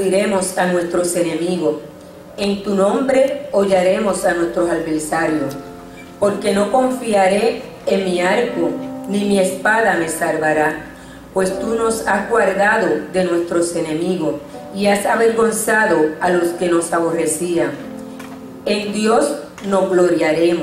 diremos a nuestros enemigos, en tu nombre hollaremos a nuestros adversarios, porque no confiaré en mi arco, ni mi espada me salvará, pues tú nos has guardado de nuestros enemigos y has avergonzado a los que nos aborrecían. En Dios nos gloriaremos.